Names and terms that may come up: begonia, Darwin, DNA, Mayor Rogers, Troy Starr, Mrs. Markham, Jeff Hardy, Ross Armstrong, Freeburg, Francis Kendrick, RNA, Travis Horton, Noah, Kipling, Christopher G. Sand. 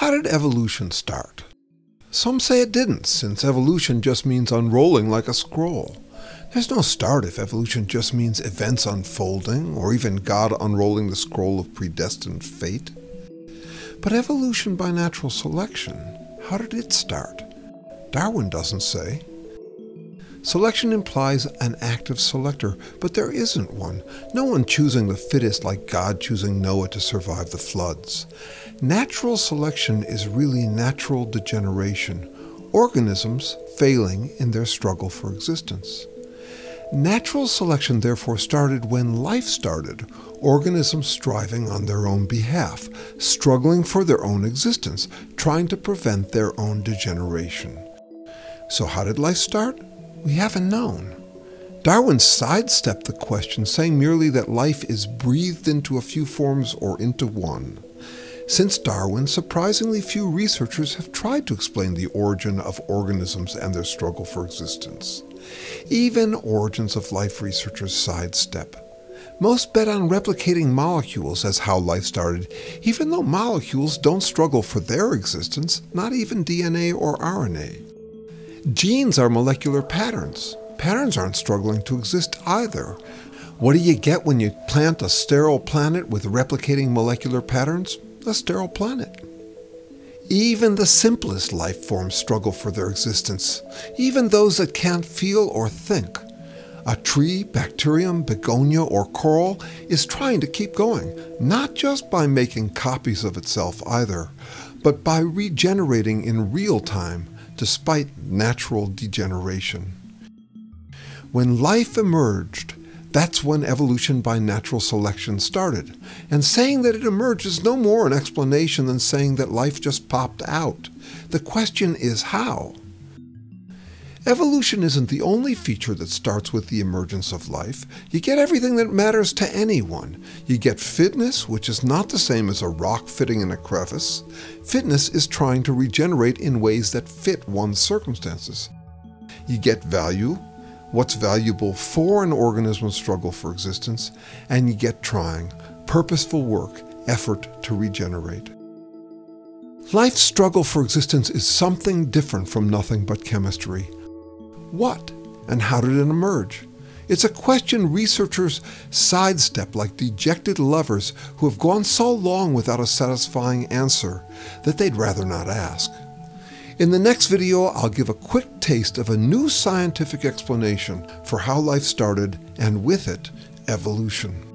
How did evolution start? Some say it didn't, since evolution just means unrolling like a scroll. There's no start if evolution just means events unfolding, or even God unrolling the scroll of predestined fate. But evolution by natural selection, how did it start? Darwin doesn't say. Selection implies an active selector, but there isn't one. No one choosing the fittest like God choosing Noah to survive the floods. Natural selection is really natural degeneration, organisms failing in their struggle for existence. Natural selection therefore started when life started, organisms striving on their own behalf, struggling for their own existence, trying to prevent their own degeneration. So how did life start? We haven't known. Darwin sidestepped the question, saying merely that life is breathed into a few forms or into one. Since Darwin, surprisingly few researchers have tried to explain the origin of organisms and their struggle for existence. Even origins of life researchers sidestep. Most bet on replicating molecules as how life started, even though molecules don't struggle for their existence, not even DNA or RNA. Genes are molecular patterns. Patterns aren't struggling to exist either. What do you get when you plant a sterile planet with replicating molecular patterns? A sterile planet. Even the simplest life forms struggle for their existence, even those that can't feel or think. A tree, bacterium, begonia, or coral is trying to keep going, not just by making copies of itself either, but by regenerating in real time, despite natural degeneration. When life emerged, that's when evolution by natural selection started, and saying that it emerged is no more an explanation than saying that life just popped out. The question is how? Evolution isn't the only feature that starts with the emergence of life. You get everything that matters to anyone. You get fitness, which is not the same as a rock fitting in a crevice. Fitness is trying to regenerate in ways that fit one's circumstances. You get value, what's valuable for an organism's struggle for existence, and you get trying, purposeful work, effort to regenerate. Life's struggle for existence is something different from nothing but chemistry. What and how did it emerge? It's a question researchers sidestep like dejected lovers who have gone so long without a satisfying answer that they'd rather not ask. In the next video, I'll give a quick taste of a new scientific explanation for how life started and with it, evolution.